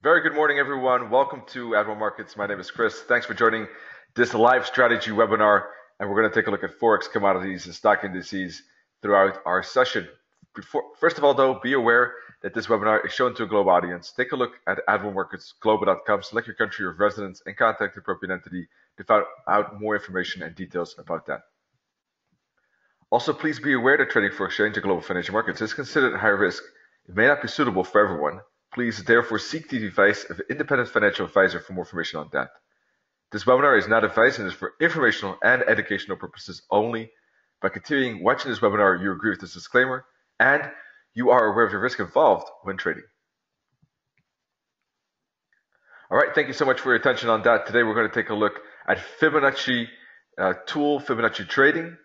Very good morning, everyone. Welcome to Admiral Markets. My name is Chris. Thanks for joining this live strategy webinar, and we're going to take a look at Forex, commodities, and stock indices throughout our session. First of all, though, be aware that this webinar is shown to a global audience. Take a look at admiralmarketsglobal.com, select your country of residence, and contact the appropriate entity to find out more information and details about that. Also, please be aware that trading for exchange and global financial markets is considered high risk. It may not be suitable for everyone. Please therefore seek the advice of an independent financial advisor for more information on that. This webinar is not advice and is for informational and educational purposes only. By continuing watching this webinar, you agree with this disclaimer and you are aware of the risk involved when trading. All right, thank you so much for your attention on that. Today we're going to take a look at Fibonacci tool, Fibonacci trading,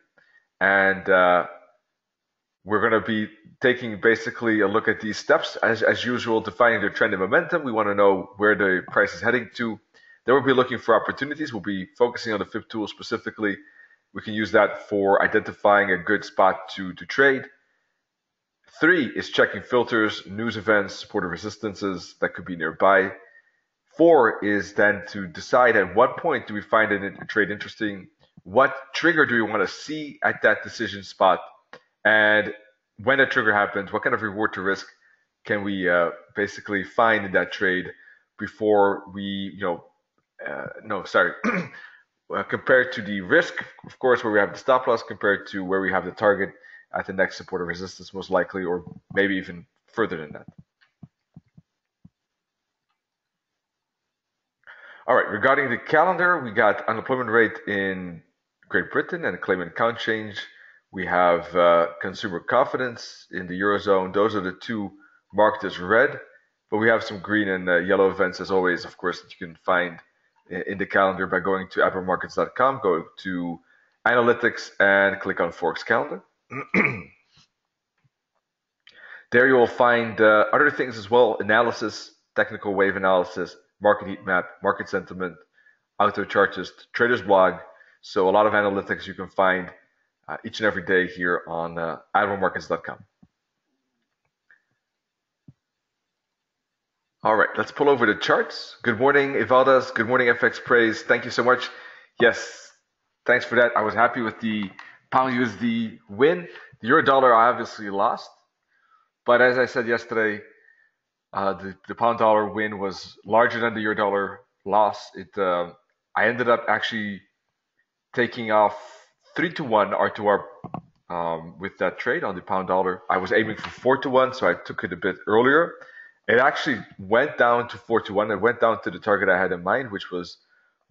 and we're going to be taking basically a look at these steps as usual, defining their trend and momentum. We want to know where the price is heading to. Then we'll be looking for opportunities. We'll be focusing on the Fib tool specifically. We can use that for identifying a good spot to trade. 3 is checking filters, news events, support or resistances that could be nearby. 4 is then to decide at what point do we find a trade interesting, what trigger do we want to see at that decision spot, and when a trigger happens, what kind of reward to risk can we basically find in that trade before we, compared to the risk, of course, where we have the stop loss compared to where we have the target at the next support or resistance most likely, or maybe even further than that. All right, regarding the calendar, we got unemployment rate in Great Britain and a claim and account change. We have consumer confidence in the Eurozone. Those are the two marked as red, but we have some green and yellow events as always, of course, that you can find in the calendar by going to admiralmarkets.com, go to analytics and click on Forex calendar. There you will find other things as well, analysis, technical wave analysis, market heat map, market sentiment, auto charts, trader's blog. So a lot of analytics you can find each and every day here on admiralmarkets.com. All right, let's pull over the charts. Good morning, Evaldas. Good morning, FX Praise. Thank you so much. Yes, thanks for that. I was happy with the pound USD win. The euro dollar I obviously lost, but as I said yesterday, the pound dollar win was larger than the euro dollar loss. I ended up actually taking off 3-to-1 R2R with that trade on the pound dollar. I was aiming for 4-to-1, so I took it a bit earlier. It actually went down to 4-to-1. It went down to the target I had in mind, which was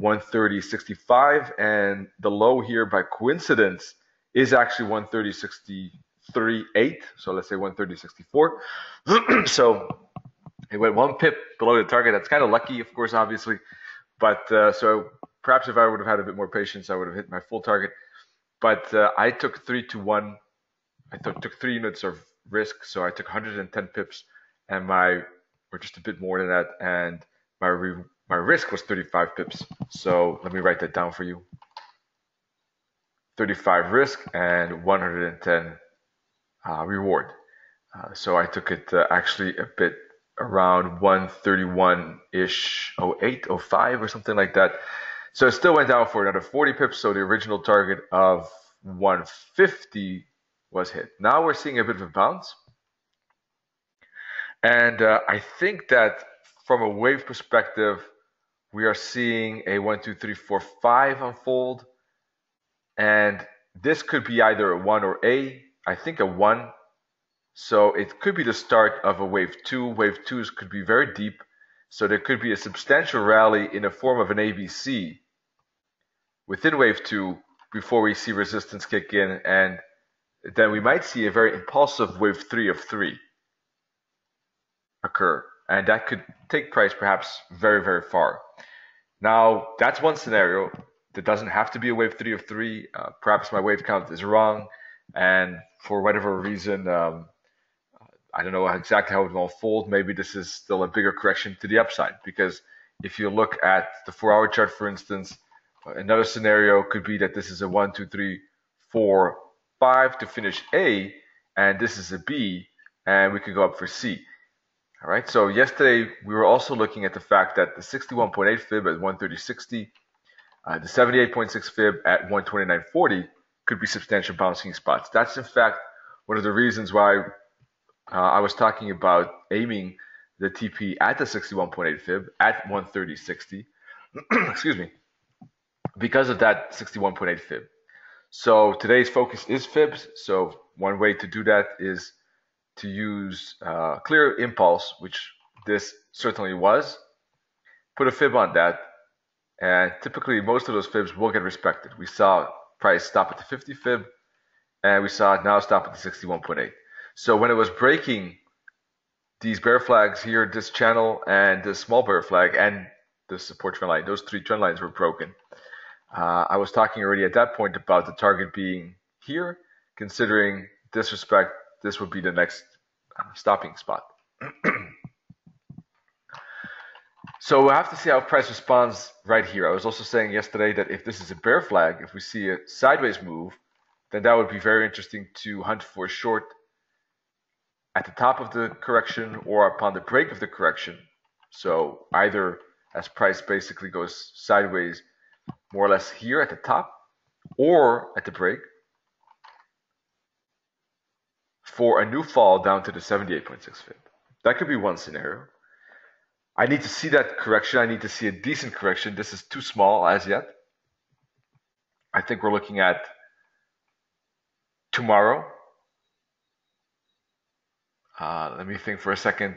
130.65, and the low here by coincidence is actually 130.638, so let's say 130.64. So it went 1 pip below the target. That's kind of lucky, of course, obviously, but so perhaps if I would have had a bit more patience, I would have hit my full target. But I took 3-to-1, I took 3 units of risk, so I took 110 pips, and or just a bit more than that, and my risk was 35 pips. So let me write that down for you. 35 risk and 110 reward. So I took it actually a bit around 131-ish, 08, 05 or something like that. So it still went down for another 40 pips, so the original target of 150 was hit. Now we're seeing a bit of a bounce. And I think that from a wave perspective, we are seeing a 1, 2, 3, 4, 5 unfold. And this could be either a 1 or I think a 1. So it could be the start of a wave 2. Wave 2s could be very deep. So there could be a substantial rally in the form of an ABC within wave 2 before we see resistance kick in, and then we might see a very impulsive wave 3 of 3 occur, and that could take price perhaps very, very far. Now, that's one scenario. There doesn't have to be a wave 3 of 3. Perhaps my wave count is wrong, and for whatever reason, I don't know exactly how it will unfold. Maybe this is still a bigger correction to the upside, because if you look at the 4-hour chart, for instance, another scenario could be that this is a 1, 2, 3, 4, 5 to finish A, and this is a B, and we could go up for C. All right, so yesterday we were also looking at the fact that the 61.8 fib at 130.60, the 78.6 fib at 129.40 could be substantial bouncing spots. That's in fact one of the reasons why I was talking about aiming the TP at the 61.8 fib at 130.60, excuse me, because of that 61.8 fib. So today's focus is fibs. So one way to do that is to use clear impulse, which this certainly was, put a fib on that, and typically most of those fibs will get respected. We saw price stop at the 50 fib, and we saw it now stop at the 61.8. So when it was breaking these bear flags here, this channel and this small bear flag and the support trend line, those three trend lines were broken. I was talking already at that point about the target being here, considering disrespect, this would be the next stopping spot. So we'll have to see how price responds right here. I was also saying yesterday that if this is a bear flag, if we see a sideways move, then that would be very interesting to hunt for short at the top of the correction or upon the break of the correction. So either as price basically goes sideways more or less here at the top or at the break, for a new fall down to the 78.6 fib. That could be one scenario. I need to see that correction. I need to see a decent correction. This is too small as yet. I think we're looking at tomorrow. Let me think for a second.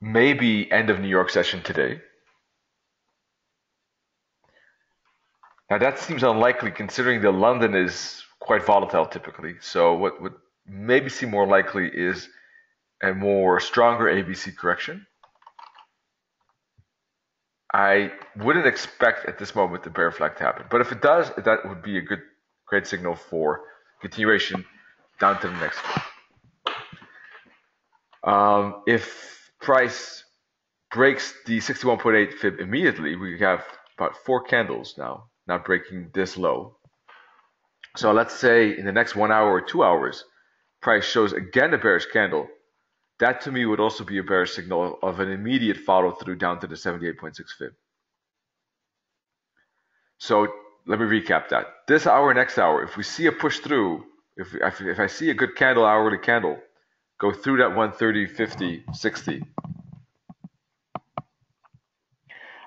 Maybe end of New York session today. Now that seems unlikely considering that London is quite volatile typically. So what would maybe seem more likely is a more stronger ABC correction. I wouldn't expect at this moment the bear flag to happen, but if it does, that would be a great signal for continuation down to the next one. If price breaks the 61.8 fib immediately, we have about four candles now, not breaking this low. So let's say in the next 1 hour or 2 hours, price shows again a bearish candle. That to me would also be a bearish signal of an immediate follow through down to the 78.6 fib. So let me recap that. This hour, next hour, if we see a push through, if I see a good candle, hourly candle, go through that 130, 50, 60,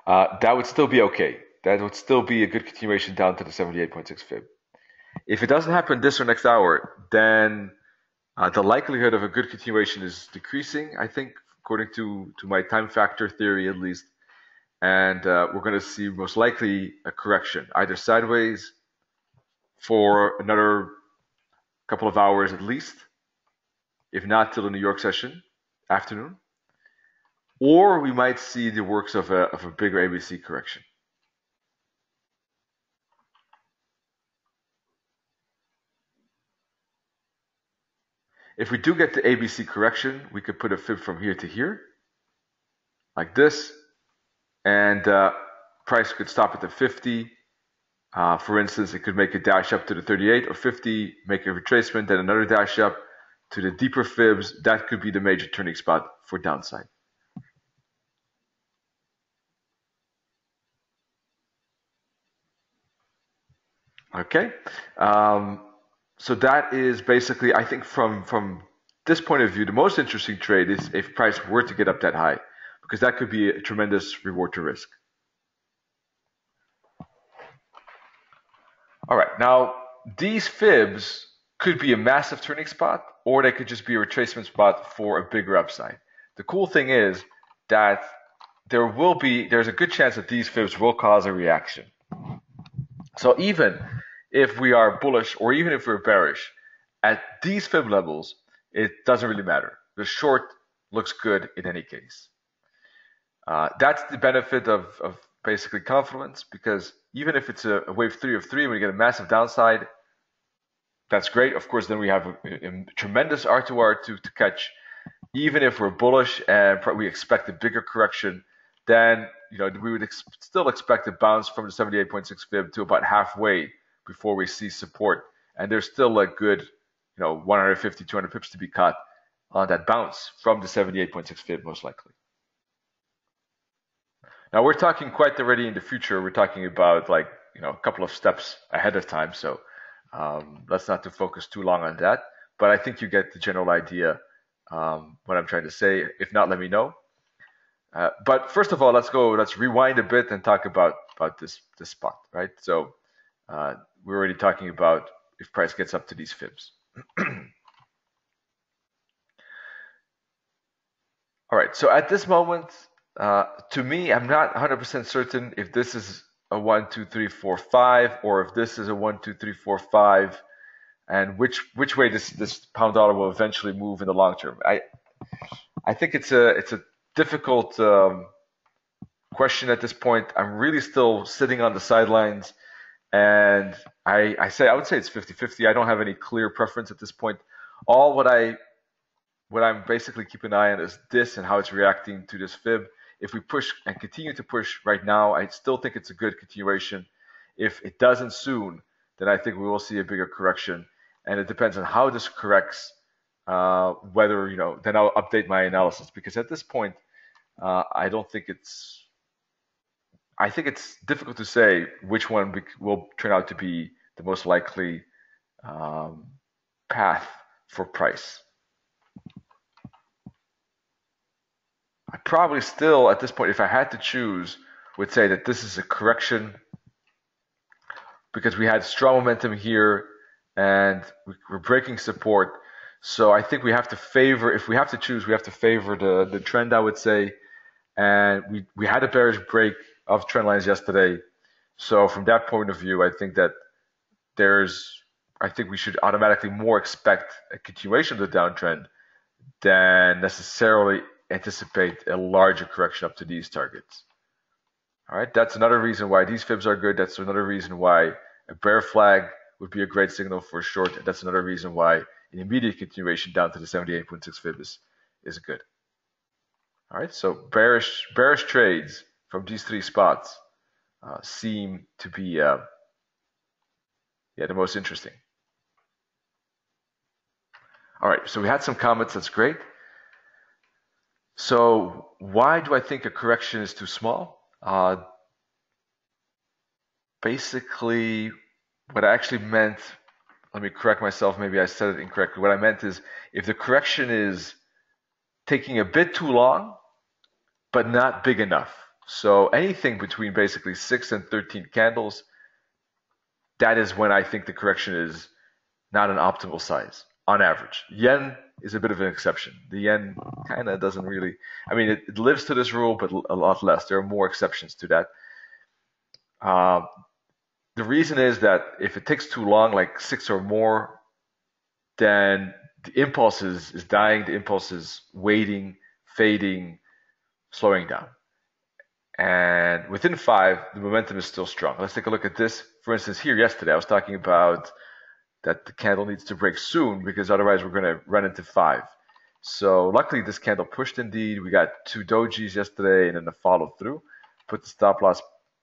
that would still be okay. That would still be a good continuation down to the 78.6 fib. If it doesn't happen this or next hour, then the likelihood of a good continuation is decreasing, I think, according to my time factor theory at least. And we're going to see most likely a correction, either sideways for another couple of hours at least, if not till the New York session afternoon, or we might see the works of a bigger ABC correction. If we do get the ABC correction, we could put a fib from here to here, like this, and price could stop at the 50. For instance, it could make a dash up to the 38 or 50, make a retracement, then another dash up to the deeper fibs. That could be the major turning spot for downside. Okay. So that is basically, I think from this point of view, the most interesting trade is if price were to get up that high, because that could be a tremendous reward to risk. All right, now these fibs could be a massive turning spot, or they could just be a retracement spot for a bigger upside. The cool thing is that there's a good chance that these fibs will cause a reaction. So even if we are bullish or even if we're bearish, at these fib levels, it doesn't really matter. The short looks good in any case. That's the benefit of basically confluence, because even if it's a wave 3 of 3 and we get a massive downside, that's great. Of course, then we have a tremendous R2R to catch. Even if we're bullish and we expect a bigger correction, then we would still expect a bounce from the 78.6 fib to about halfway before we see support, and there's still a good 150, 200 pips to be cut on that bounce from the 78.6 fib, most likely. Now we're talking quite already in the future. We're talking about, like, you know, a couple of steps ahead of time. So let's not to focus too long on that. But I think you get the general idea what I'm trying to say. If not, let me know. But first of all, let's rewind a bit and talk about this spot, right? So we're already talking about if price gets up to these fibs. All right, so at this moment, to me, I'm not 100% certain if this is a 1, 2, 3, 4, 5, or if this is a 1, 2, 3, 4, 5, and which way this pound dollar will eventually move in the long term. I think it's a difficult question at this point. I'm really still sitting on the sidelines, and I would say it's 50-50. I don't have any clear preference at this point. All what I'm basically keeping an eye on is this and how it's reacting to this fib. If we push and continue to push right now, I still think it's a good continuation. If it doesn't soon, then I think we will see a bigger correction. And it depends on how this corrects, whether, you know, then I'll update my analysis, because at this point, I think it's difficult to say which one will turn out to be the most likely path for price. I probably still, at this point, if I had to choose, would say that this is a correction, because we had strong momentum here and we're breaking support. So I think we have to favor, if we have to choose, we have to favor the trend, I would say. And we had a bearish break of trend lines yesterday. So from that point of view, I think that we should automatically more expect a continuation of the downtrend than necessarily anticipate a larger correction up to these targets. All right, that's another reason why these fibs are good. That's another reason why a bear flag would be a great signal for short. And that's another reason why an immediate continuation down to the 78.6 fib is good. All right, so bearish trades from these three spots seem to be the most interesting. All right, so we had some comments. That's great. So why do I think a correction is too small? Basically, what I actually meant, let me correct myself, maybe I said it incorrectly. What I meant is if the correction is taking a bit too long, but not big enough. So anything between basically 6 and 13 candles, that is when I think the correction is not an optimal size on average. Yen is a bit of an exception. The yen kind of doesn't really, I mean, it lives to this rule, but a lot less. There are more exceptions to that. The reason is that if it takes too long, like 6 or more, then the impulse is dying. The impulse is waiting, fading, slowing down. And within 5, the momentum is still strong. Let's take a look at this. For instance, here yesterday, I was talking about that the candle needs to break soon, because otherwise we're going to run into 5. So luckily this candle pushed indeed. We got 2 dojis yesterday and then the follow through. Put the stop loss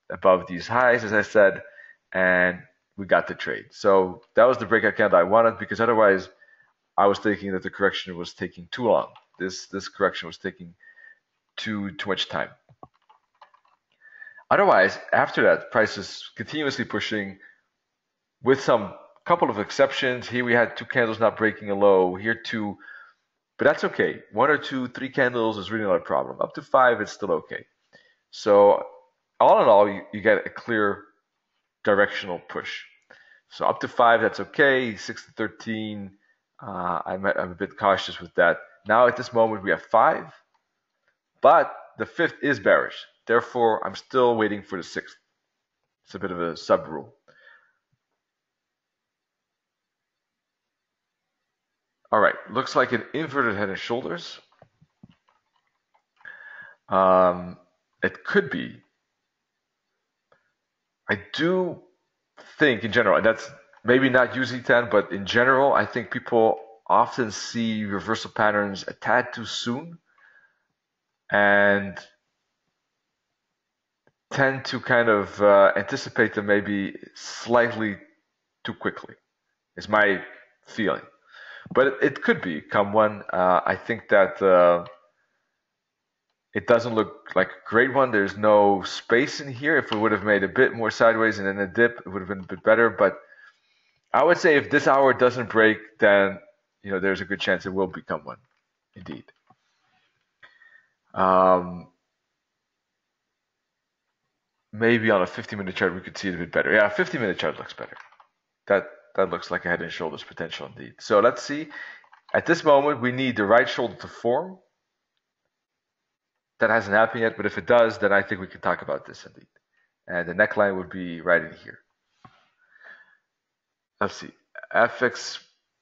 above these highs, as I said, and we got the trade. So that was the breakout candle I wanted, because otherwise I was thinking that the correction was taking too long. This correction was taking too much time. Otherwise, after that, price is continuously pushing with some couple of exceptions. Here we had 2 candles not breaking a low, here 2, but that's okay. 1 or 2, 3 candles is really not a problem. Up to 5, it's still okay. So all in all, you get a clear directional push. So up to 5, that's okay. 6 to 13, I'm a bit cautious with that. Now at this moment we have 5, but the 5th is bearish. Therefore, I'm still waiting for the 6th. It's a bit of a sub rule. All right, looks like an inverted head and shoulders. It could be. I do think in general, and that's maybe not UZ10, but in general, I think people often see reversal patterns a tad too soon and tend to kind of anticipate them maybe slightly too quickly, is my feeling. But it could be come one. I think that it doesn't look like a great one. There's no space in here. If we would have made a bit more sideways and then a dip, it would have been a bit better. But I would say if this hour doesn't break, then you know there's a good chance it will become one, indeed. Maybe on a 50-minute chart we could see it a bit better. Yeah, a 50-minute chart looks better. That looks like a head and shoulders potential indeed. So let's see. At this moment, we need the right shoulder to form. That hasn't happened yet, but if it does, then I think we can talk about this indeed. And the neckline would be right in here. Let's see. FX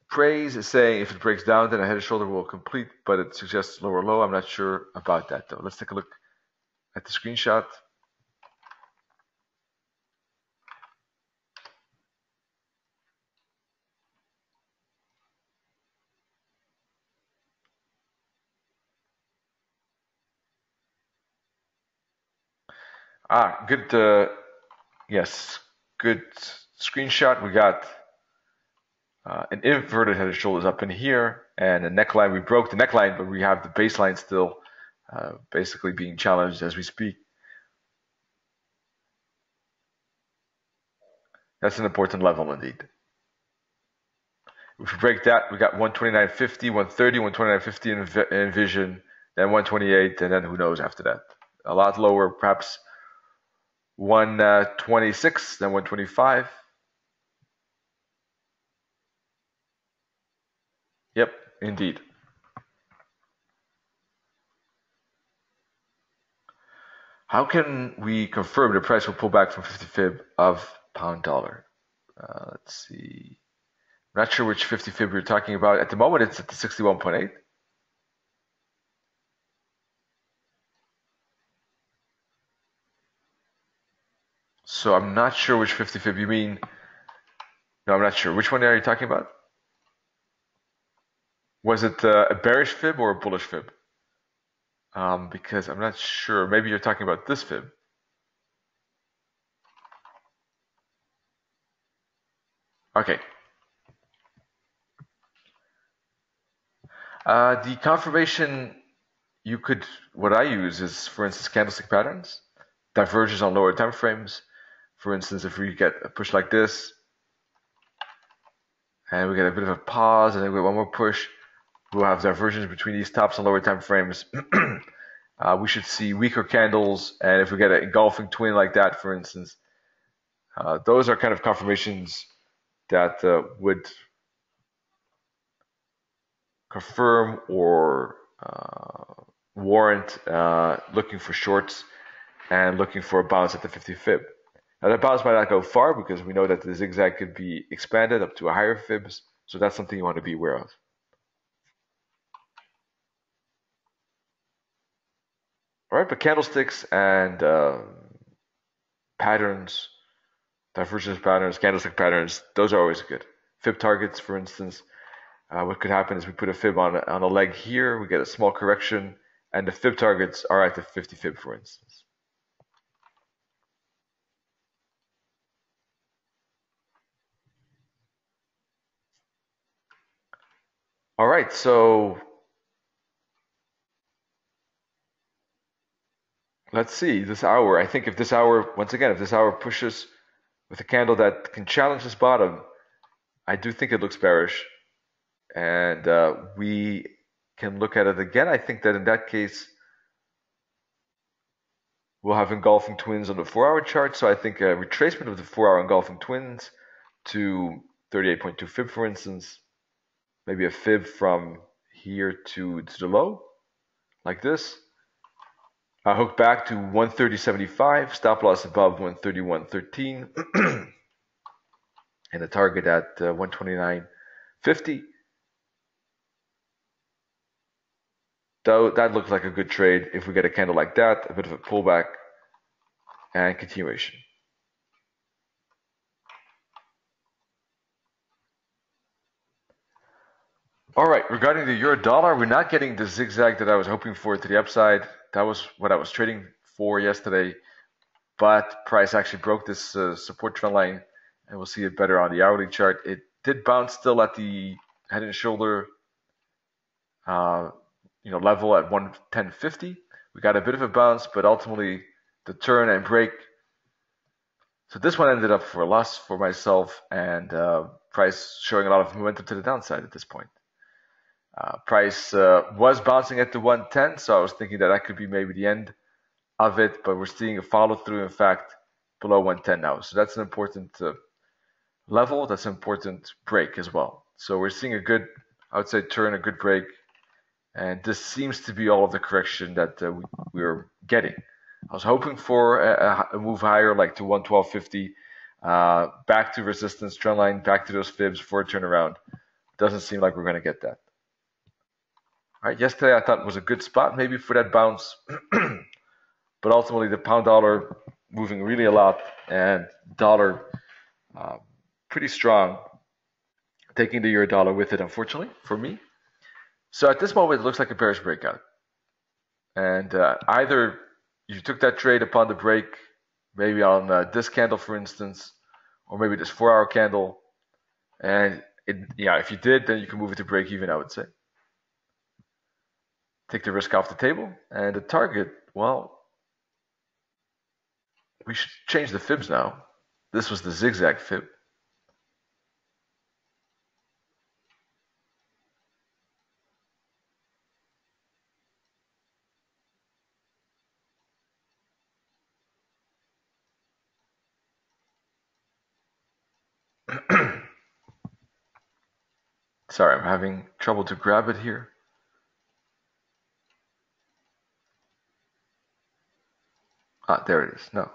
Praise is saying if it breaks down, then a head and shoulder will complete, but it suggests lower low. I'm not sure about that though. Let's take a look at the screenshot. Good, yes, good screenshot. We got an inverted head and shoulders up in here, and a neckline. We broke the neckline, but we have the baseline still basically being challenged as we speak. That's an important level indeed. If we break that, we got 129.50, 130, 129.50 in vision, then 128, and then who knows after that. A lot lower, perhaps 126, then 125. Yep, indeed. How can we confirm the price will pull back from 50 fib of pound dollar? Let's see. I'm not sure which 50 fib you're talking about. At the moment, it's at the 61.8. So I'm not sure which 50 fib you mean. No, I'm not sure. Which one are you talking about? Was it a bearish fib or a bullish fib? Because I'm not sure. Maybe you're talking about this fib. Okay. The confirmation you could, what I use is, for instance, candlestick patterns, divergence on lower time frames. For instance, if we get a push like this, and we get a bit of a pause, and then we get one more push, we'll have divergence between these tops and lower time frames. We should see weaker candles, and if we get an engulfing twin like that, for instance, those are kind of confirmations that would confirm or warrant looking for shorts and looking for a bounce at the 50 fib. Now, the bounce might not go far because we know that the zigzag could be expanded up to a higher fibs, so that's something you want to be aware of. All right, but candlesticks and patterns, divergence patterns, candlestick patterns, those are always good. Fib targets, for instance, what could happen is we put a fib on a leg here, we get a small correction, and the fib targets are at the 50 fib, for instance. All right, so let's see this hour. I think if this hour, once again, if this hour pushes with a candle that can challenge this bottom, I do think it looks bearish. And we can look at it again. I think that in that case, we'll have engulfing twins on the 4-hour chart. So I think a retracement of the 4-hour engulfing twins to 38.2 fib, for instance. Maybe a fib from here to the low, like this. Hook back to 130.75, stop loss above 131.13, and a target at 129.50. So that looks like a good trade if we get a candle like that, a bit of a pullback and continuation. All right, regarding the euro dollar, we're not getting the zigzag that I was hoping for to the upside. That was what I was trading for yesterday, but price actually broke this support trend line, and we'll see it better on the hourly chart. It did bounce still at the head and shoulder level at 110.50. We got a bit of a bounce, but ultimately the turn and break. So this one ended up for a loss for myself, and price showing a lot of momentum to the downside at this point. Price was bouncing at the 110, so I was thinking that could be maybe the end of it, but we're seeing a follow through, in fact, below 110 now. So that's an important level, that's an important break as well. So we're seeing a good, I would say, turn, a good break, and this seems to be all of the correction that we're getting. I was hoping for a move higher, like to 112.50, back to resistance trendline, back to those fibs for a turnaround. Doesn't seem like we're going to get that. All right, yesterday I thought was a good spot maybe for that bounce, but ultimately the pound dollar moving really a lot, and dollar pretty strong, taking the euro dollar with it, unfortunately for me. So at this moment it looks like a bearish breakout, and either you took that trade upon the break, maybe on this candle, for instance, or maybe this 4-hour candle. And if you did, then you can move it to break even, I would say. Take the risk off the table. And the target, well, we should change the fibs now. This was the zigzag fib. Sorry, I'm having trouble to grab it here. Ah, there it is. No.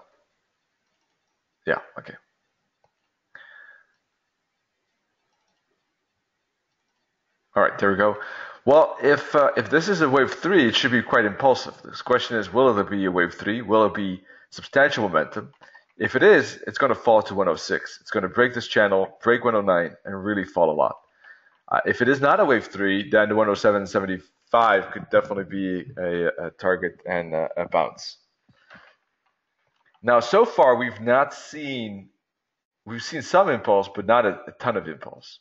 Yeah, okay. All right, there we go. Well, if this is a wave 3, it should be quite impulsive. This question is, will there be a wave 3? Will it be substantial momentum? If it is, it's going to fall to 106. It's going to break this channel, break 109, and really fall a lot. If it is not a wave 3, then the 107.75 could definitely be a target and a bounce. Now, so far, we've seen some impulse, but not a ton of impulse.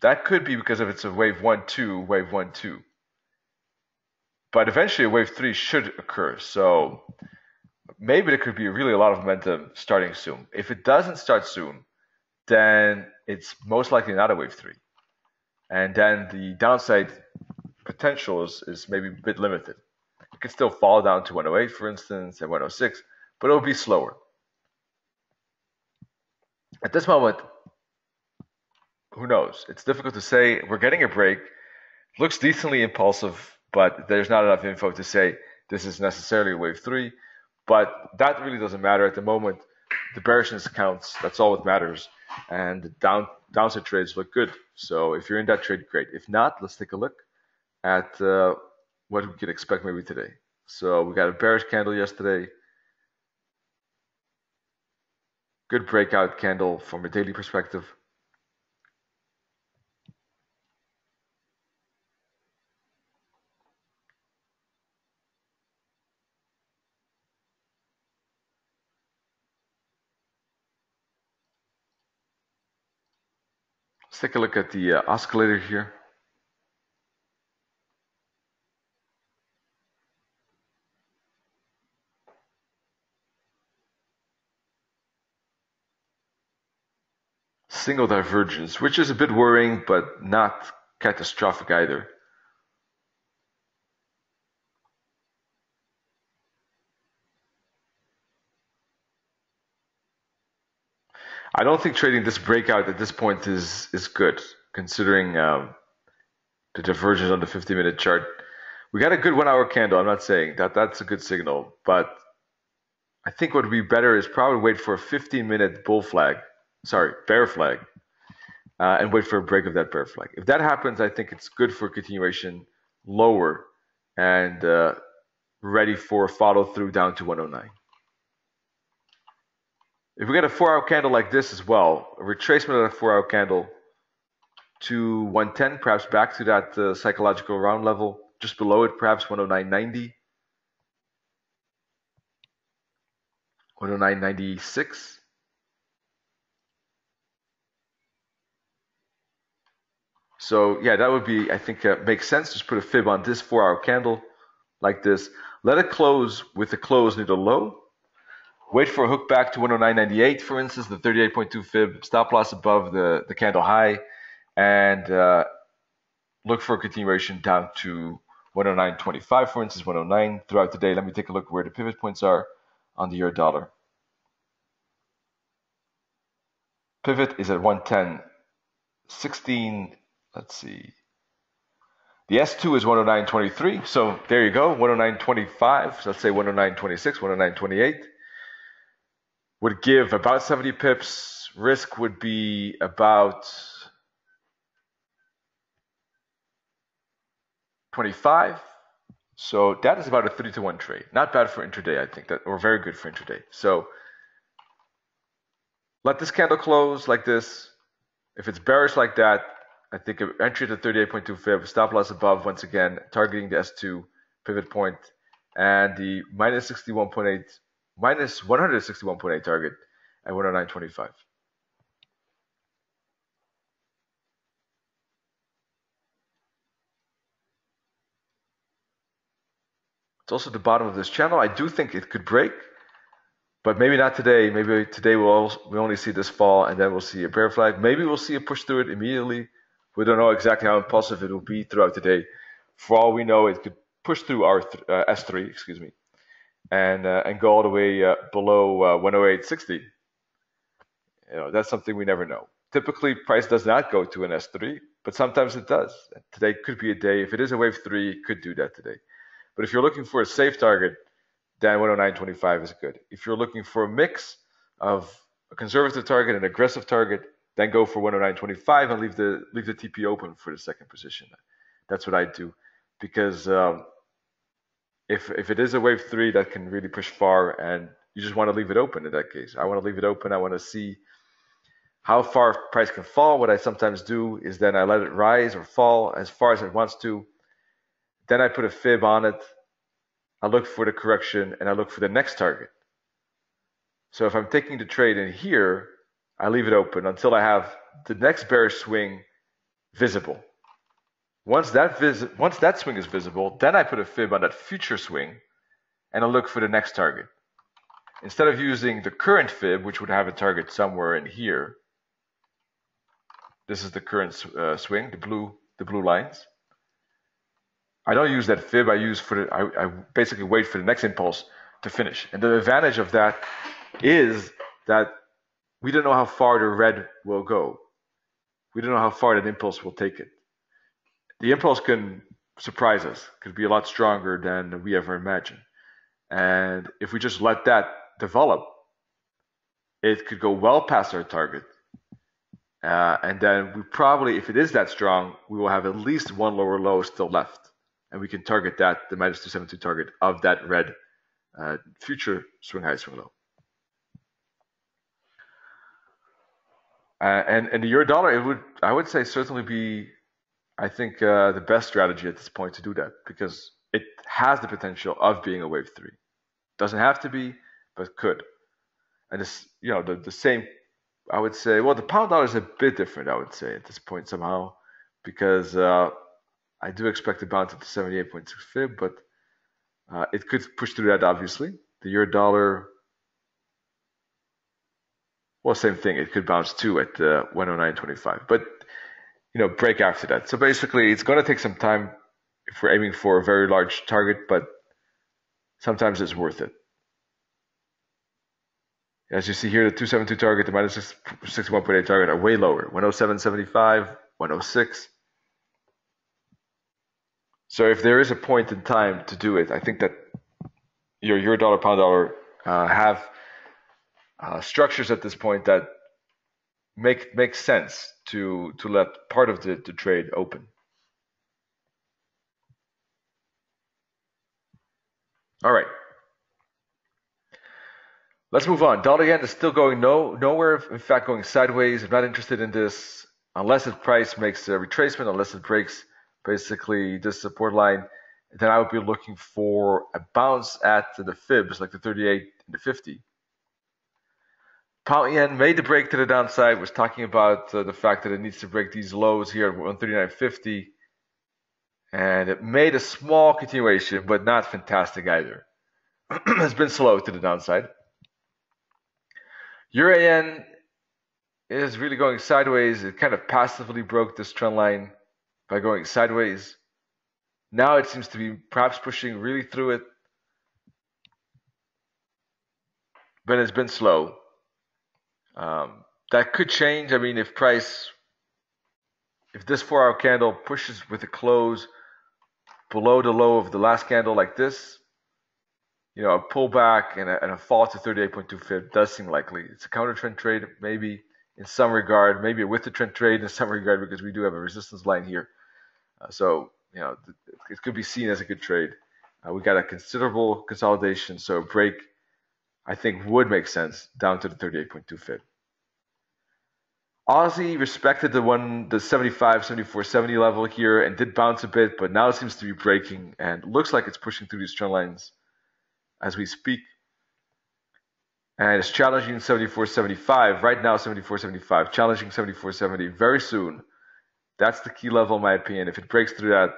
That could be because if it's a wave 1, 2, wave 1, 2. But eventually, a wave 3 should occur. So maybe there could be really a lot of momentum starting soon. If it doesn't start soon, then it's most likely not a wave 3. And then the downside potential is maybe a bit limited. It could still fall down to 108, for instance, and 106, but it'll be slower. At this moment, who knows? It's difficult to say. We're getting a break. It looks decently impulsive, but there's not enough info to say this is necessarily a wave 3. But that really doesn't matter at the moment. The bearishness counts. That's all that matters. And the downside trades look good. So if you're in that trade, great. If not, let's take a look at what we could expect maybe today. So we got a bearish candle yesterday. Good breakout candle from a daily perspective. Let's take a look at the oscillator here. Single divergence, which is a bit worrying, but not catastrophic either. I don't think trading this breakout at this point is good, considering the divergence on the 50-minute chart. We got a good 1-hour candle. I'm not saying that that's a good signal, but I think what would be better is probably wait for a 15-minute bear flag, and wait for a break of that bear flag. If that happens, I think it's good for continuation lower and ready for follow through down to 109. If we get a 4-hour candle like this as well, a retracement of a 4-hour candle to 110, perhaps back to that psychological round level, just below it, perhaps 109.90, 109.96. So yeah, that would be, I think, makes sense. Just put a fib on this 4-hour candle like this. Let it close with the close near the low. Wait for a hook back to 109.98, for instance, the 38.2 fib. Stop loss above the candle high. And look for a continuation down to 109.25, for instance, 109 throughout the day. Let me take a look where the pivot points are on the euro dollar. Pivot is at 110.16. Let's see. The S2 is 109.23. So there you go, 109.25. Let's say 109.26, 109.28. Would give about 70 pips. Risk would be about 25. So that is about a 3-to-1 trade. Not bad for intraday, I think, that, or very good for intraday. So let this candle close like this. If it's bearish like that, I think entry to 38.2 fib, stop loss above once again, targeting the S2 pivot point and the minus 161.8 target at 109.25. It's also the bottom of this channel. I do think it could break, but maybe not today. Maybe today we only see this fall, and then we'll see a bear flag. Maybe we'll see a push through it immediately. We don't know exactly how impulsive it will be throughout the day. For all we know, it could push through our S3, excuse me, and go all the way below 108.60. You know, that's something we never know. Typically, price does not go to an S3, but sometimes it does. Today could be a day. If it is a wave 3, it could do that today. But if you're looking for a safe target, then 109.25 is good. If you're looking for a mix of a conservative target and an aggressive target, then go for 109.25 and leave the TP open for the second position. That's what I do, because if it is a wave 3, that can really push far, and you just want to leave it open in that case. I want to leave it open. I want to see how far price can fall. What I sometimes do is then I let it rise or fall as far as it wants to. Then I put a fib on it, I look for the correction, and I look for the next target. So if I'm taking the trade in here, I leave it open until I have the next bearish swing visible. Once that swing is visible, then I put a fib on that future swing, and I look for the next target. Instead of using the current fib, which would have a target somewhere in here, this is the current swing, the blue lines. I don't use that fib. I basically wait for the next impulse to finish. And the advantage of that is that we don't know how far the red will go. We don't know how far that impulse will take it. The impulse can surprise us, could be a lot stronger than we ever imagined. And if we just let that develop, it could go well past our target. And then we probably, if it is that strong, we will have at least one lower low still left. And we can target that, the minus 272 target of that red future swing high, swing low. And the euro dollar, I would say certainly be, I think, the best strategy at this point to do that, because it has the potential of being a wave 3. Doesn't have to be, but could. And it's, you know, the same, I would say, well, the pound dollar is a bit different, I would say, at this point somehow, because I do expect to bounce at the 78.6 fib, but it could push through that, obviously. The euro dollar, well, same thing. It could bounce too at 109.25, but, you know, break after that. So basically, it's going to take some time if we're aiming for a very large target, but sometimes it's worth it. As you see here, the 272 target, the minus 61.8 target are way lower, 107.75, 106. So if there is a point in time to do it, I think that your euro-dollar, pound-dollar have structures at this point that make sense to let part of the trade open. All right. Let's move on. Dollar yen is still going nowhere, in fact going sideways. I'm not interested in this unless the price makes a retracement, unless it breaks basically this support line, then I would be looking for a bounce at the fibs, like the 38 and the 50. Pound yen made the break to the downside. Was talking about the fact that it needs to break these lows here at 139.50, and it made a small continuation, but not fantastic either. It's been slow to the downside. Euro yen is really going sideways. It kind of passively broke this trend line by going sideways. Now it seems to be perhaps pushing really through it, but it's been slow. That could change. I mean, if price, if this 4-hour candle pushes with a close below the low of the last candle like this, you know, a pullback and a fall to 38.25 does seem likely. It's a counter trend trade, maybe in some regard, maybe with the trend trade in some regard, because we do have a resistance line here. So, you know, it could be seen as a good trade. We got a considerable consolidation, so a break, I think, would make sense down to the 38.25. Aussie respected the 75, 74, 70 level here and did bounce a bit, but now it seems to be breaking and looks like it's pushing through these trend lines as we speak. And it's challenging 74, 75. Right now, 74, 75. Challenging 74, 70 very soon. That's the key level, in my opinion. If it breaks through that,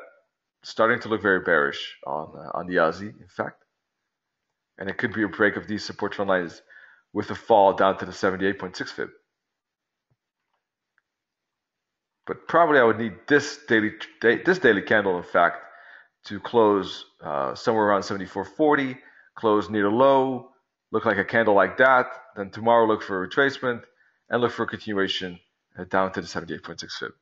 starting to look very bearish on the Aussie, in fact. And it could be a break of these support trend lines with a fall down to the 78.6 fib. But probably I would need this daily candle, in fact, to close somewhere around 74.40, close near the low, look like a candle like that. Then tomorrow look for a retracement and look for a continuation down to the 78.6 fib.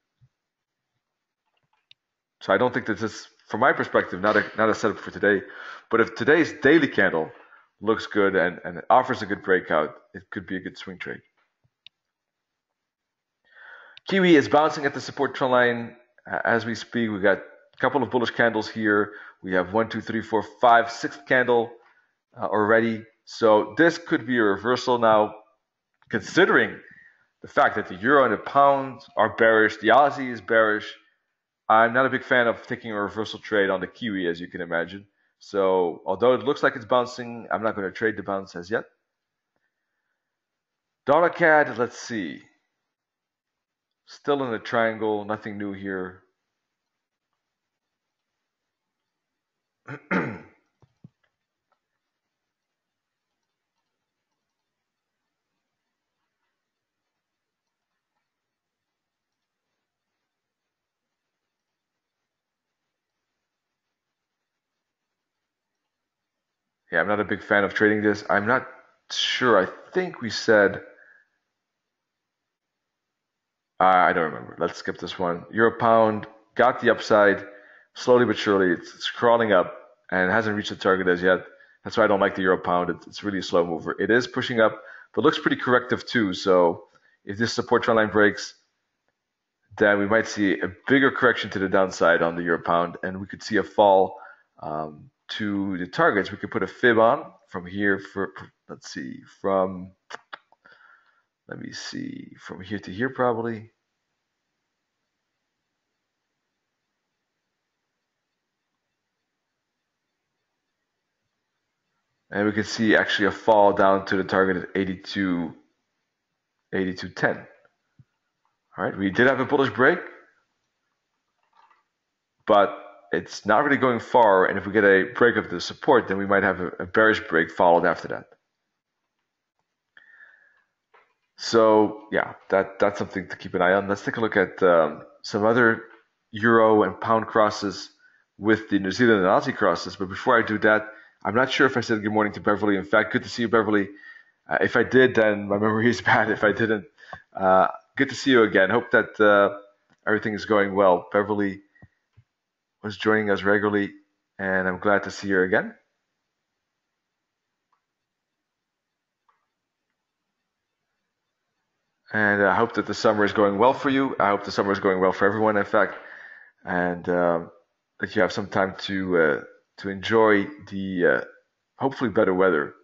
So I don't think that this, from my perspective, not a setup for today. But if today's daily candle looks good and it offers a good breakout, it could be a good swing trade. Kiwi is bouncing at the support trend line as we speak. We got a couple of bullish candles here. We have 1, 2, 3, 4, 5, sixth candle already. So this could be a reversal now, considering the fact that the euro and the pound are bearish, the Aussie is bearish. I'm not a big fan of taking a reversal trade on the Kiwi, as you can imagine. So although it looks like it's bouncing, I'm not going to trade the bounce as yet. Dollar CAD, let's see. Still in the triangle, nothing new here. Yeah, I'm not a big fan of trading this. I'm not sure. I think we said... I don't remember. Let's skip this one. Euro pound got the upside. Slowly but surely, it's crawling up and hasn't reached the target as yet. That's why I don't like the euro pound. It's really a slow mover. It is pushing up, but looks pretty corrective too. So if this support trend line breaks, then we might see a bigger correction to the downside on the euro pound, and we could see a fall to the targets. We could put a fib on from here from here to here probably. And we can see actually a fall down to the target at 82.10. All right, we did have a bullish break, but it's not really going far, and if we get a break of the support, then we might have a bearish break followed after that. So yeah, that's something to keep an eye on. Let's take a look at some other euro and pound crosses with the New Zealand and Aussie crosses. But before I do that, I'm not sure if I said good morning to Beverly. In fact, good to see you, Beverly. If I did, then my memory is bad. If I didn't, good to see you again. Hope that everything is going well. Beverly was joining us regularly, and I'm glad to see her again. And I hope that the summer is going well for you. I hope the summer is going well for everyone, in fact, and that you have some time to enjoy the hopefully better weather.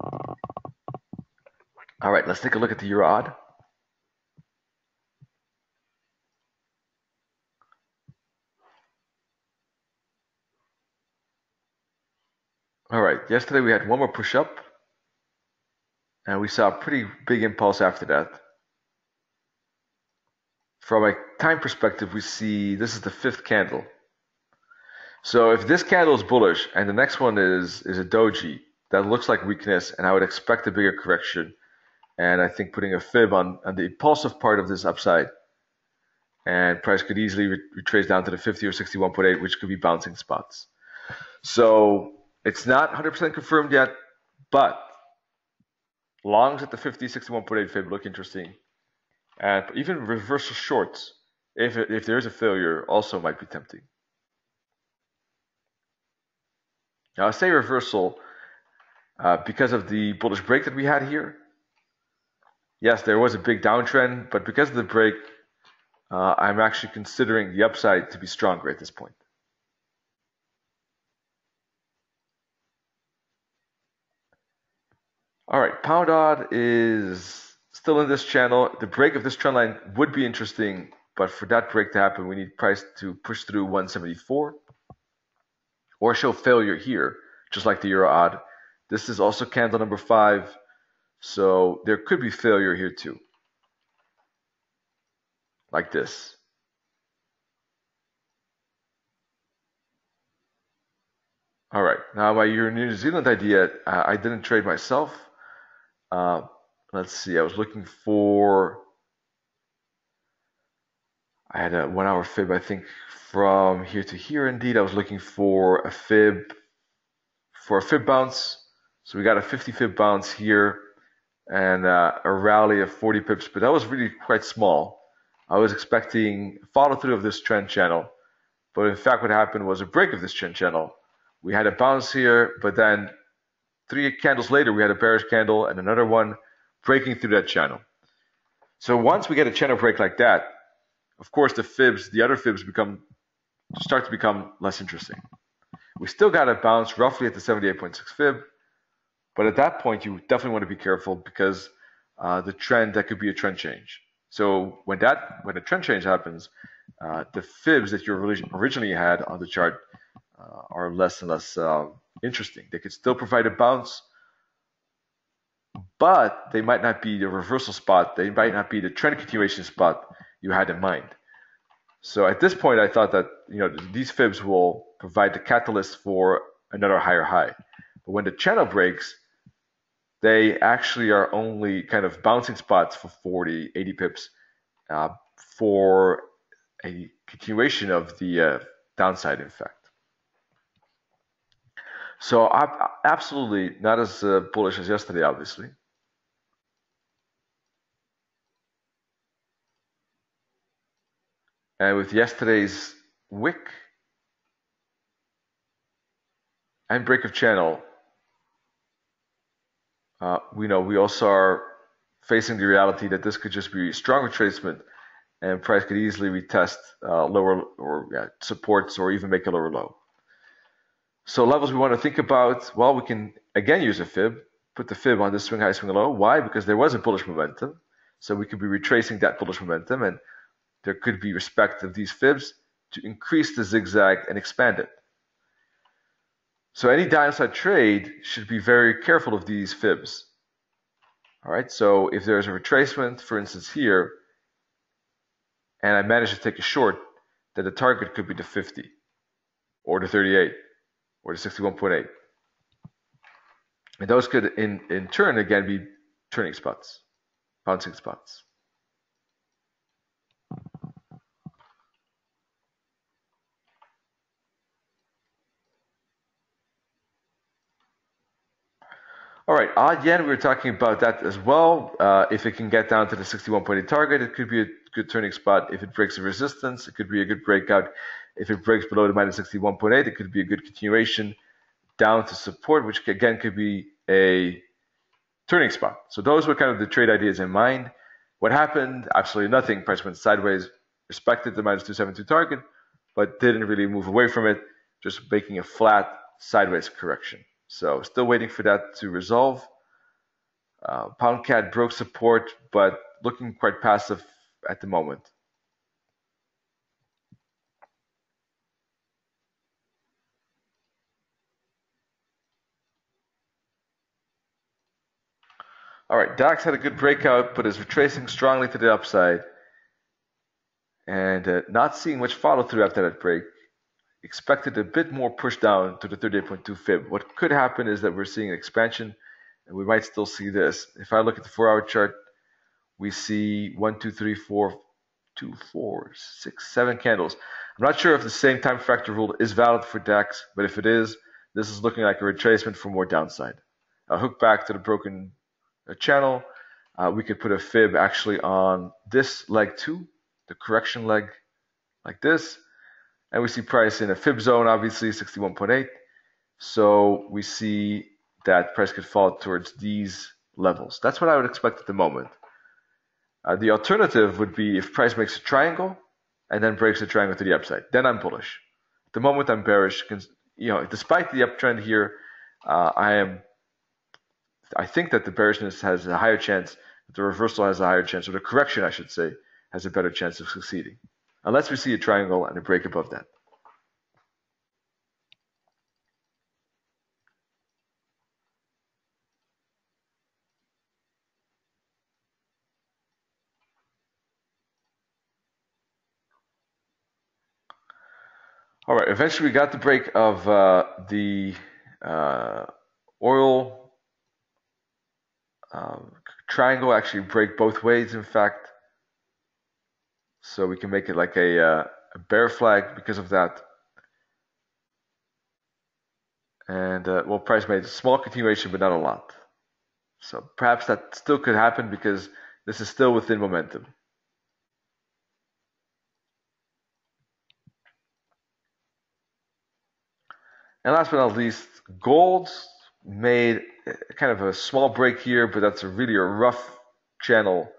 All right, let's take a look at the EUR/AUD. All right, yesterday we had one more push up. And we saw a pretty big impulse after that. From a time perspective, we see this is the fifth candle. So if this candle is bullish and the next one is a doji, that looks like weakness, and I would expect a bigger correction. And I think putting a fib on the impulsive part of this upside, and price could easily retrace down to the 50 or 61.8, which could be bouncing spots. So it's not 100% confirmed yet, but longs at the 50, 61.8 fib look interesting. And even reversal shorts, if there is a failure, also might be tempting. Now I say reversal because of the bullish break that we had here. Yes, there was a big downtrend, but because of the break, I'm actually considering the upside to be stronger at this point. All right, pound odd is still in this channel. The break of this trend line would be interesting, but for that break to happen, we need price to push through 174 or show failure here, just like the euro odd. This is also candle number 5, so there could be failure here too, like this. All right, now my New Zealand idea, I didn't trade myself. Let's see, I was looking for, I had a 1 hour fib, I think, from here to here. Indeed, I was looking for a fib bounce. So we got a 50 fib bounce here and a rally of 40 pips, but that was really quite small. I was expecting follow through of this trend channel, but in fact what happened was a break of this trend channel. We had a bounce here, but then 3 candles later, we had a bearish candle and another one breaking through that channel. So once we get a channel break like that, of course, the other fibs start to become less interesting. We still got a bounce roughly at the 78.6 fib, but at that point, you definitely want to be careful because that could be a trend change. So when a trend change happens, the fibs that you originally had on the chart are less and less interesting. They could still provide a bounce, but they might not be the reversal spot. They might not be the trend continuation spot you had in mind. So at this point, I thought that these fibs will provide the catalyst for another higher high. But when the channel breaks, they actually are only kind of bouncing spots for 40, 80 pips for a continuation of the downside, in fact. So I'm absolutely not as bullish as yesterday, obviously. And with yesterday's wick and break of channel, we also are facing the reality that this could just be strong retracement and price could easily retest supports or even make a lower low. So levels we want to think about, well, we can again use a fib, put the fib on this swing high, swing low. Why? Because there was a bullish momentum. So we could be retracing that bullish momentum, and there could be respect of these fibs to increase the zigzag and expand it. So any downside trade should be very careful of these fibs. All right, so if there's a retracement, for instance here, and I manage to take a short, then the target could be the 50 or the 38. Or the 61.8. And those could, in turn, again, be turning spots, bouncing spots. All right, odd yen, we were talking about that as well. If it can get down to the 61.8 target, it could be a good turning spot. If it breaks a resistance, it could be a good breakout. If it breaks below the minus 61.8, it could be a good continuation down to support, which again could be a turning spot. So those were kind of the trade ideas in mind. What happened? Absolutely nothing. Price went sideways, respected the minus 272 target, but didn't really move away from it, just making a flat sideways correction. So still waiting for that to resolve. Pound CAD broke support, but looking quite passive at the moment. All right, DAX had a good breakout, but is retracing strongly to the upside. And not seeing much follow-through after that break. Expected a bit more push down to the 38.2 fib. What could happen is that we're seeing an expansion, and we might still see this. If I look at the 4-hour chart, we see 1, 2, 3, 4, 2, 4, 6, 7 candles. I'm not sure if the same time factor rule is valid for DAX, but if it is, this is looking like a retracement for more downside. I'll hook back to the broken channel. We could put a fib actually on this leg too, the correction leg like this. And we see price in a fib zone, obviously, 61.8. So we see that price could fall towards these levels. That's what I would expect at the moment. The alternative would be if price makes a triangle and then breaks the triangle to the upside. Then I'm bullish. At the moment, I'm bearish. You know, despite the uptrend here, I think that the bearishness has a higher chance, the reversal has a higher chance, or the correction, I should say, has a better chance of succeeding. Unless we see a triangle and a break above that. All right, eventually we got the break of the oil triangle, actually break both ways, in fact. So we can make it like a bear flag because of that. And, well, price made a small continuation, but not a lot. So perhaps that still could happen because this is still within momentum. And last but not least, gold made kind of a small break here, but that's really a rough channel.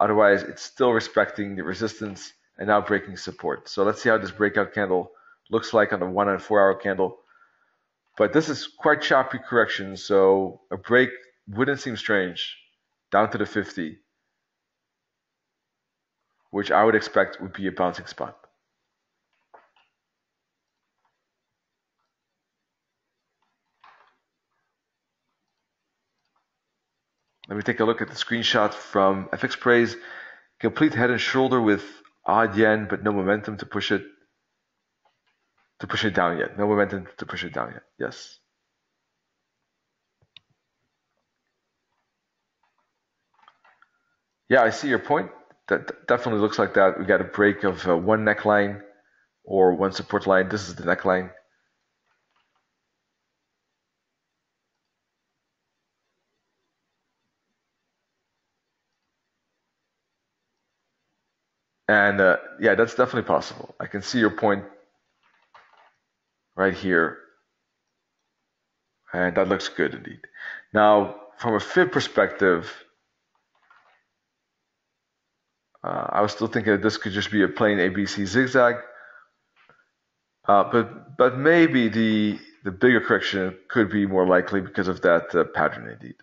Otherwise, it's still respecting the resistance and now breaking support. So let's see how this breakout candle looks like on the 1- and 4-hour candle. But this is quite choppy correction, so a break wouldn't seem strange down to the 50, which I would expect would be a bouncing spot. Let me take a look at the screenshot from FX Praise. Complete head and shoulder with odd yen, but no momentum to push it down yet. No momentum to push it down yet. Yes. Yeah, I see your point. That definitely looks like that. We got a break of one neckline or one support line. This is the neckline. And yeah, that's definitely possible. I can see your point right here. And that looks good indeed. Now, from a fib perspective, I was still thinking that this could just be a plain ABC zigzag. But maybe the bigger correction could be more likely because of that pattern indeed.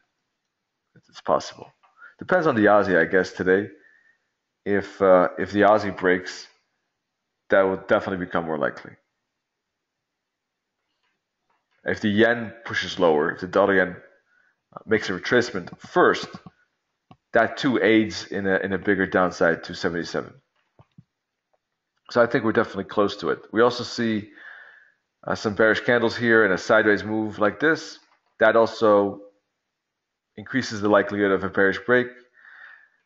It's possible. Depends on the Aussie, I guess, today. If the Aussie breaks, that will definitely become more likely. If the yen pushes lower, if the dollar yen makes a retracement first, that too aids in a bigger downside to 77. So I think we're definitely close to it. We also see some bearish candles here and a sideways move like this. That also increases the likelihood of a bearish break.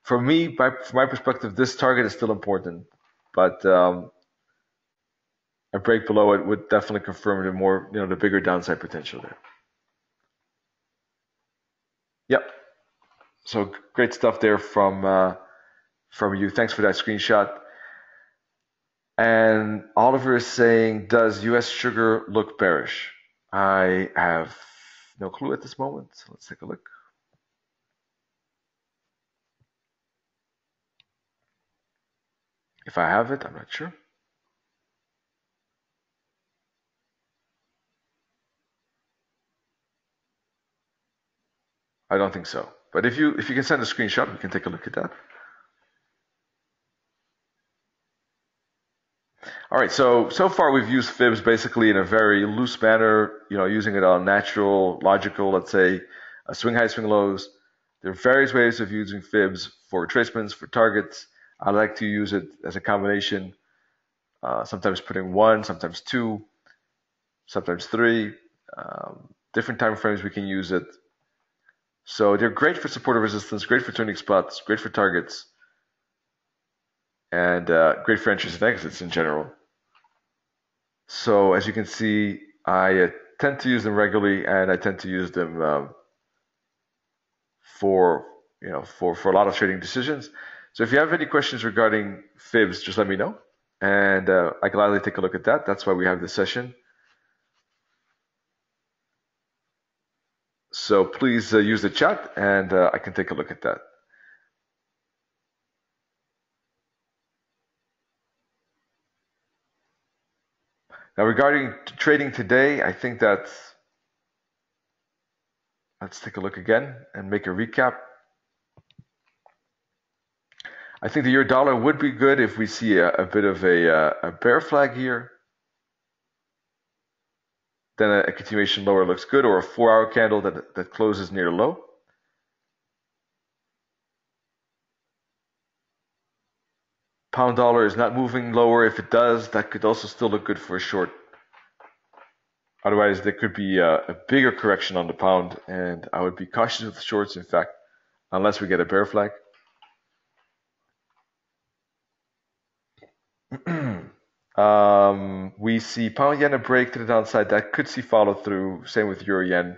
For me, from my perspective, this target is still important, but a break below it would definitely confirm the more, you know, the bigger downside potential there. Yep. So great stuff there from you. Thanks for that screenshot. And Oliver is saying, does U.S. sugar look bearish? I have no clue at this moment. So let's take a look. If I have it, I'm not sure. I don't think so. But if you can send a screenshot, we can take a look at that. All right, so far we've used fibs basically in a very loose manner, you know, using it on natural, logical, let's say, swing highs, swing lows, There are various ways of using fibs for retracements, for targets. I like to use it as a combination, sometimes putting one, sometimes two, sometimes three, different time frames we can use it. So they're great for support and resistance, great for tuning spots, great for targets, and great for entries and exits in general. So as you can see, I tend to use them regularly, and I tend to use them for a lot of trading decisions. So if you have any questions regarding fibs, just let me know, and I gladly take a look at that. That's why we have this session. So please use the chat, and I can take a look at that. Now, regarding trading today, I think that's, let's take a look again and make a recap. I think the euro dollar would be good if we see a bit of a bear flag here. Then a continuation lower looks good, or a 4-hour candle that closes near low. Pound dollar is not moving lower. If it does, that could also still look good for a short. Otherwise, there could be a bigger correction on the pound, and I would be cautious with the shorts, in fact, unless we get a bear flag. We see pound yen a break to the downside. That could see follow through. Same with euro yen.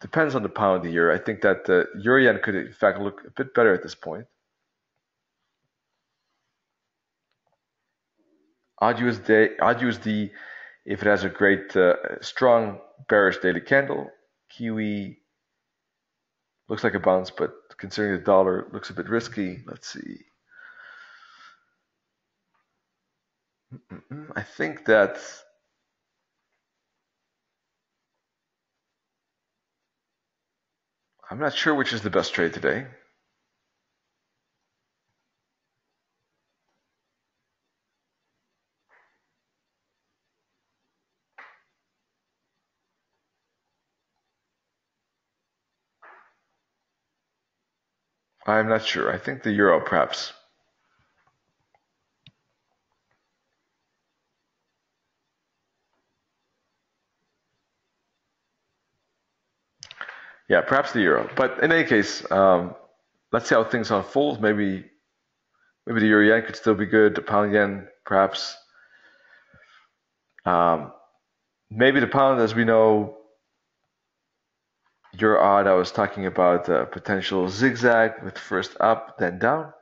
Depends on the pound here. I think that the euro yen could in fact look a bit better at this point. AUD/USD, if it has a great strong bearish daily candle. Kiwi looks like a bounce, but considering the dollar looks a bit risky. Let's see. I think that I'm not sure which is the best trade today. I'm not sure. I think the euro perhaps. Yeah, perhaps the euro. But in any case, let's see how things unfold. Maybe the euro yen could still be good. The pound yen, perhaps. Maybe the pound, as we know, euro odd. I was talking about a potential zigzag with first up, then down,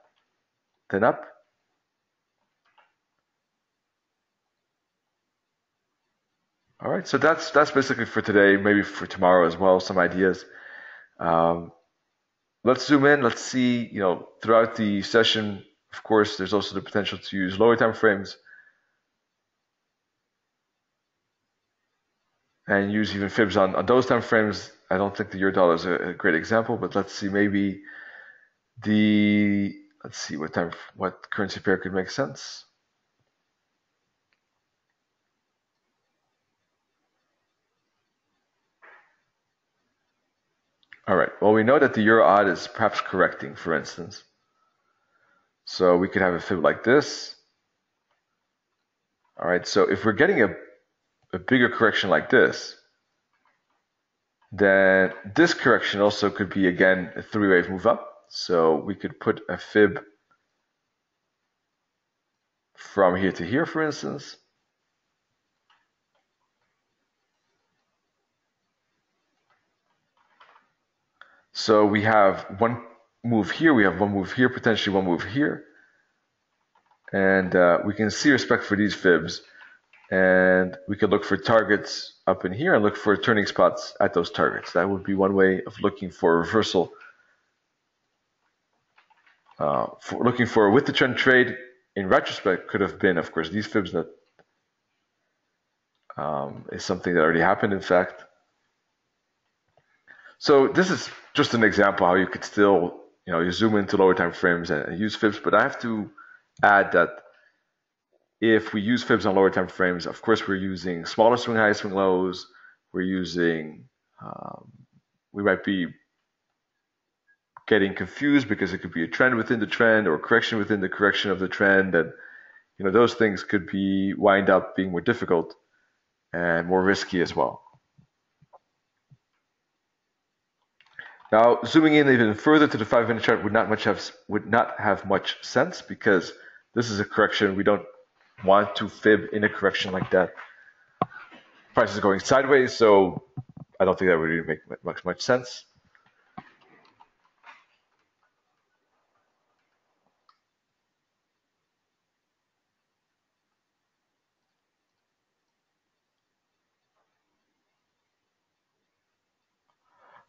then up. All right, so that's basically for today, maybe for tomorrow as well, some ideas. Let's zoom in, let's see, you know, throughout the session, of course, there's also the potential to use lower time frames and use even fibs on those time frames. I don't think the euro dollar is a great example, but let's see, maybe what currency pair could make sense. All right, well, we know that the euro odd is perhaps correcting, for instance. So we could have a fib like this. All right, so if we're getting a bigger correction like this, then this correction also could be, again, a three-wave move up. So we could put a fib from here to here, for instance. So we have one move here, we have one move here, potentially one move here. And we can see respect for these fibs. And we can look for targets up in here and look for turning spots at those targets. That would be one way of looking for a reversal. Looking for a with the trend trade, in retrospect, could have been, of course, these fibs. That is something that already happened, in fact. So this is just an example how you could still, you know, you zoom into lower time frames and use fibs. But I have to add that if we use fibs on lower time frames, of course, we're using smaller swing highs, swing lows. We're using, we might be getting confused because it could be a trend within the trend or a correction within the correction of the trend. And, you know, those things could be wind up being more difficult and more risky as well. Now, zooming in even further to the 5-minute chart would not have much sense, because this is a correction. We don't want to fib in a correction like that. Price is going sideways, so I don't think that would really make much sense.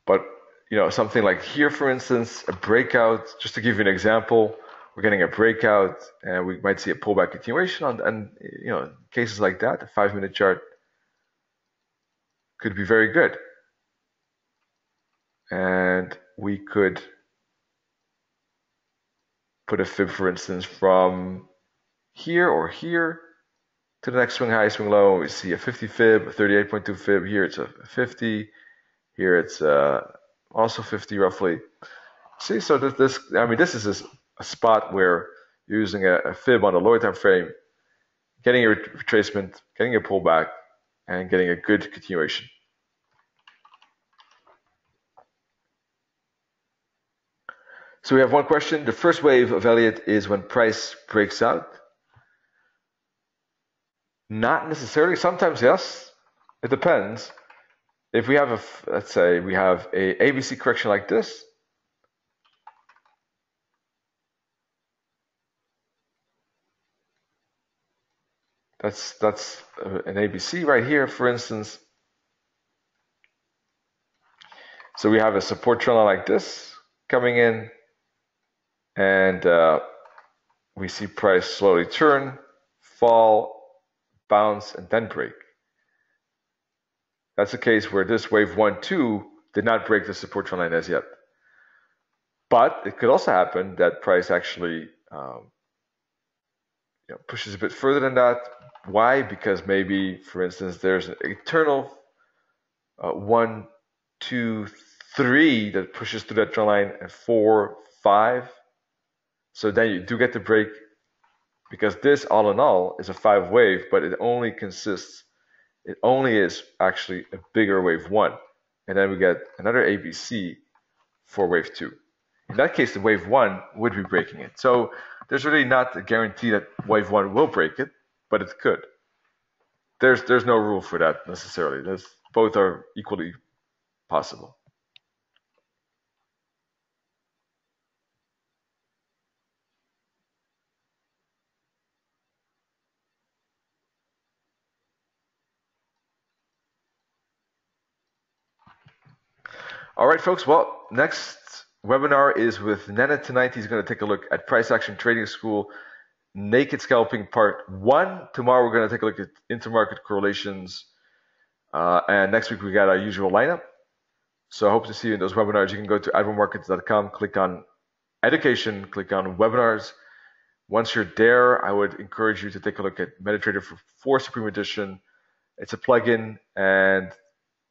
But you know, something like here, for instance, a breakout, just to give you an example, we're getting a breakout and we might see a pullback continuation on, and you know, cases like that, the 5-minute chart could be very good. And we could put a fib, for instance, from here or here to the next swing high, swing low. We see a 50 fib, a 38.2 fib. Here it's a 50. Here it's also 50 roughly. See, so this is a spot where you're using a fib on a lower time frame, getting a retracement, getting a pullback, and getting a good continuation. So we have one question. The first wave of Elliott is when price breaks out. Not necessarily. Sometimes yes. It depends. If we have a, let's say we have a ABC correction like this, that's an ABC right here, for instance. So we have a support trend line like this coming in, and we see price slowly turn, fall, bounce, and then break. That's a case where this wave 1, 2 did not break the support trend line as yet. But it could also happen that price actually you know, pushes a bit further than that. Why? Because maybe, for instance, there's an eternal 1, 2, 3 that pushes through that trend line, and 4, 5. So then you do get the break, because this all in all is a 5 wave, but it only is actually a bigger wave 1. And then we get another ABC for wave 2. In that case, the wave 1 would be breaking it. So there's really not a guarantee that wave 1 will break it, but it could. There's no rule for that necessarily. Both are equally possible. All right, folks. Well, next webinar is with Nana tonight. He's going to take a look at Price Action Trading School, Naked Scalping Part 1. Tomorrow, we're going to take a look at intermarket correlations. And next week, we got our usual lineup. So I hope to see you in those webinars. You can go to admiralmarkets.com, click on Education, click on Webinars. Once you're there, I would encourage you to take a look at MetaTrader 4 Supreme Edition. It's a plugin and,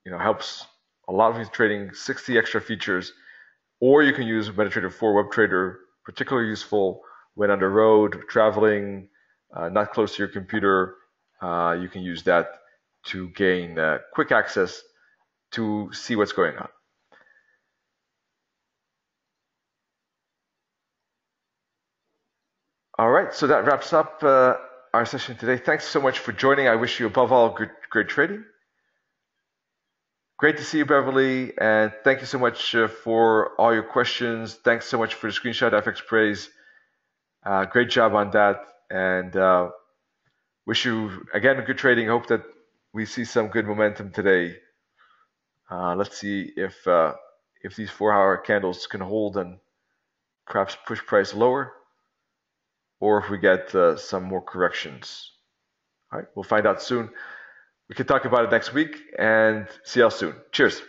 you know, helps a lot of these trading, 60 extra features, or you can use MetaTrader 4 Web Trader, particularly useful when on the road, traveling, not close to your computer. You can use that to gain quick access to see what's going on. All right, so that wraps up our session today. Thanks so much for joining. I wish you, above all, great trading. Great to see you, Beverly, and thank you so much for all your questions. Thanks so much for the screenshot, FX Praise. Great job on that, and wish you, again, good trading. Hope that we see some good momentum today. Let's see if these 4-hour candles can hold and perhaps push price lower, or if we get some more corrections. All right, we'll find out soon. We can talk about it next week, and see y'all soon. Cheers.